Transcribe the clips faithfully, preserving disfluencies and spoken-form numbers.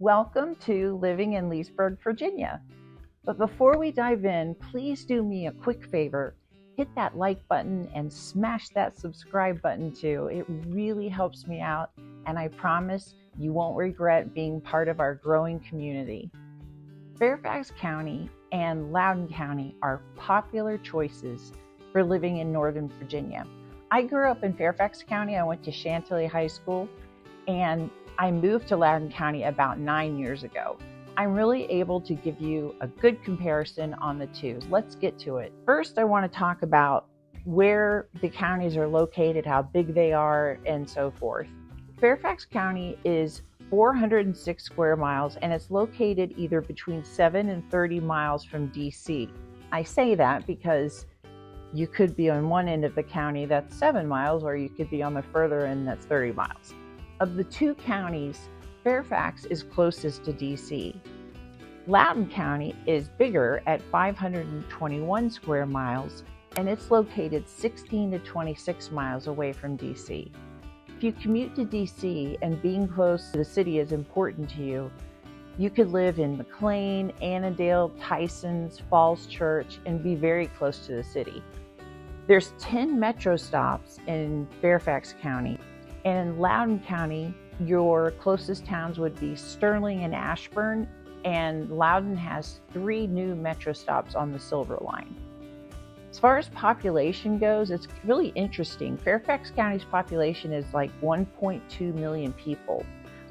Welcome to Living in Leesburg, Virginia. But before we dive in, please do me a quick favor. Hit that like button and smash that subscribe button too. It really helps me out, and I promise you won't regret being part of our growing community. Fairfax County and Loudoun County are popular choices for living in Northern Virginia. I grew up in Fairfax County. I went to Chantilly High School, and I moved to Loudoun County about nine years ago. I'm really able to give you a good comparison on the two. Let's get to it. First, I want to talk about where the counties are located, how big they are, and so forth. Fairfax County is four hundred six square miles, and it's located either between seven and thirty miles from D C. I say that because you could be on one end of the county that's seven miles, or you could be on the further end that's thirty miles. Of the two counties, Fairfax is closest to D C. Loudoun County is bigger at five hundred twenty-one square miles, and it's located sixteen to twenty-six miles away from D C. If you commute to D C and being close to the city is important to you, you could live in McLean, Annandale, Tyson's, Falls Church, and be very close to the city. There's ten metro stops in Fairfax County, and in Loudoun County, your closest towns would be Sterling and Ashburn, and Loudoun has three new metro stops on the Silver Line. As far as population goes, it's really interesting. Fairfax County's population is like one point two million people.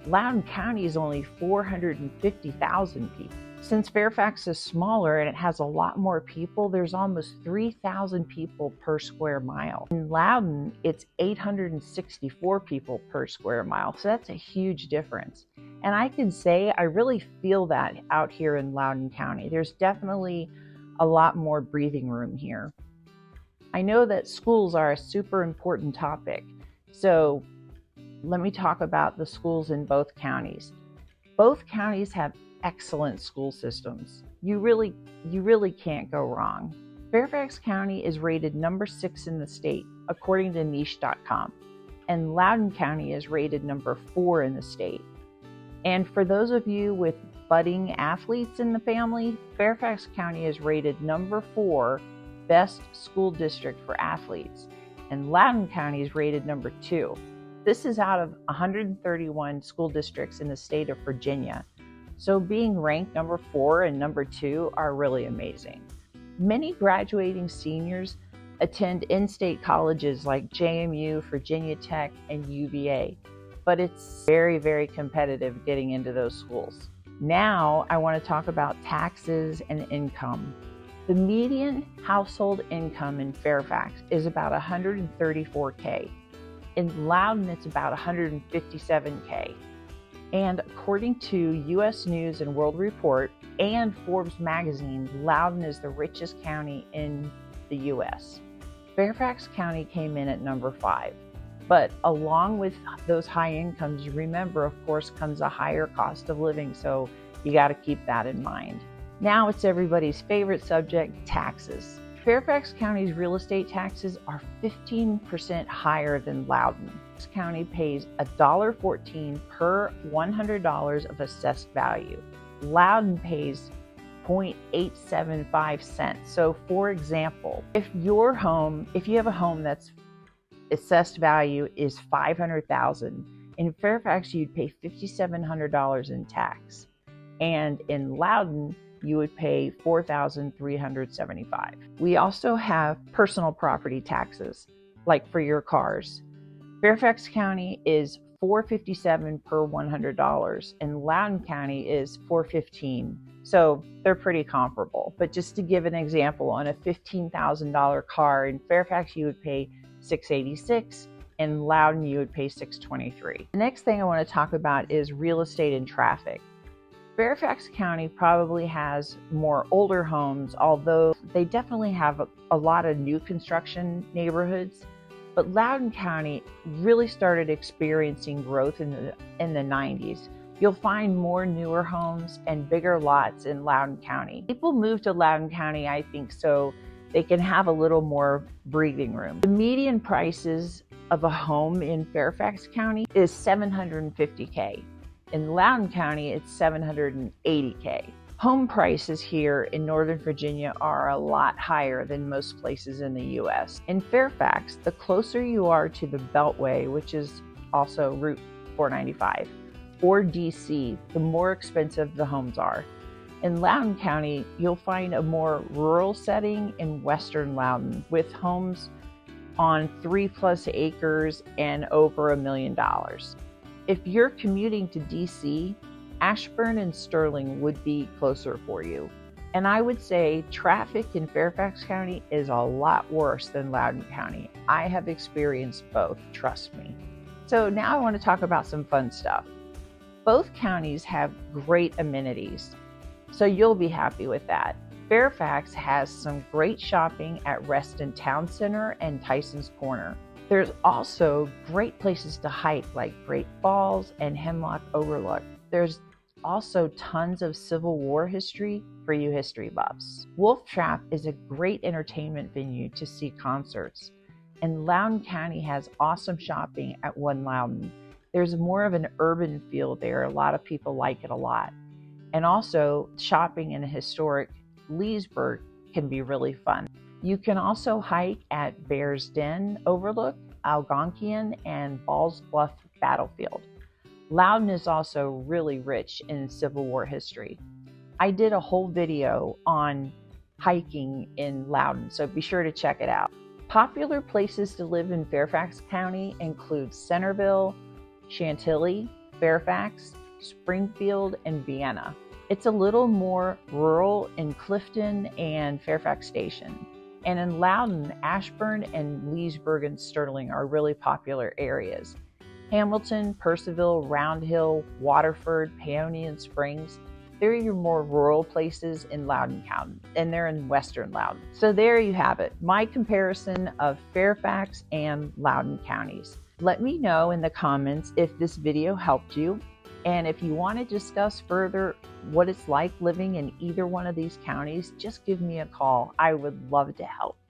Loudoun County is only four hundred fifty thousand people. Since Fairfax is smaller and it has a lot more people, there's almost three thousand people per square mile. In Loudoun, it's eight hundred sixty-four people per square mile, so that's a huge difference. And I can say I really feel that out here in Loudoun County. There's definitely a lot more breathing room here. I know that schools are a super important topic, so let me talk about the schools in both counties. Both counties have excellent school systems. You really, you really can't go wrong. Fairfax County is rated number six in the state, according to niche dot com, and Loudoun County is rated number four in the state. And for those of you with budding athletes in the family, Fairfax County is rated number four, best school district for athletes, and Loudoun County is rated number two. This is out of one hundred thirty-one school districts in the state of Virginia. So being ranked number four and number two are really amazing. Many graduating seniors attend in-state colleges like J M U, Virginia Tech, and U V A, but it's very, very competitive getting into those schools. Now I want to talk about taxes and income. The median household income in Fairfax is about one hundred thirty-four K. In Loudoun, it's about one hundred fifty-seven K. And according to U S News and World Report and Forbes Magazine, Loudoun is the richest county in the U S Fairfax County came in at number five, but along with those high incomes, you remember, of course, comes a higher cost of living, so you got to keep that in mind. Now it's everybody's favorite subject, taxes. Fairfax County's real estate taxes are fifteen percent higher than Loudoun. Fairfax County pays one dollar and fourteen cents per one hundred dollars of assessed value. Loudoun pays zero point eight seven five cents. So for example, if your home, if you have a home that's assessed value is five hundred thousand dollars, in Fairfax you'd pay five thousand seven hundred dollars in tax, and in Loudoun you would pay four thousand three hundred seventy-five dollars. We also have personal property taxes, like for your cars. Fairfax County is four hundred fifty-seven dollars per one hundred dollars, and Loudoun County is four hundred fifteen dollars. So they're pretty comparable. But just to give an example, on a fifteen thousand dollar car in Fairfax, you would pay six hundred eighty-six dollars. In Loudoun, you would pay six hundred twenty-three dollars. The next thing I want to talk about is real estate and traffic. Fairfax County probably has more older homes, although they definitely have a, a lot of new construction neighborhoods. But Loudoun County really started experiencing growth in the, in the nineties. You'll find more newer homes and bigger lots in Loudoun County. People move to Loudoun County, I think, so they can have a little more breathing room. The median prices of a home in Fairfax County is seven hundred fifty K. In Loudoun County, it's seven hundred eighty K. Home prices here in Northern Virginia are a lot higher than most places in the U S. In Fairfax, the closer you are to the Beltway, which is also Route four ninety-five, or D C, the more expensive the homes are. In Loudoun County, you'll find a more rural setting in western Loudoun, with homes on three plus acres and over a million dollars. If you're commuting to D C, Ashburn and Sterling would be closer for you. And I would say traffic in Fairfax County is a lot worse than Loudoun County. I have experienced both, trust me. So now I want to talk about some fun stuff. Both counties have great amenities, so you'll be happy with that. Fairfax has some great shopping at Reston Town Center and Tyson's Corner. There's also great places to hike like Great Falls and Hemlock Overlook. There's also tons of Civil War history for you history buffs. Wolf Trap is a great entertainment venue to see concerts, and Loudoun County has awesome shopping at One Loudoun. There's more of an urban feel there. A lot of people like it a lot. And also shopping in a historic Leesburg can be really fun. You can also hike at Bear's Den Overlook, Algonkian, and Ball's Bluff Battlefield. Loudoun is also really rich in Civil War history. I did a whole video on hiking in Loudoun, so be sure to check it out. Popular places to live in Fairfax County include Centerville, Chantilly, Fairfax, Springfield, and Vienna. It's a little more rural in Clifton and Fairfax Station. And in Loudoun, Ashburn and Leesburg and Sterling are really popular areas. Hamilton, Percival, Round Hill, Waterford, Paonian Springs, they're your more rural places in Loudoun County, and they're in western Loudoun. So there you have it, my comparison of Fairfax and Loudoun counties. Let me know in the comments if this video helped you, and if you want to discuss further what it's like living in either one of these counties, just give me a call. I would love to help.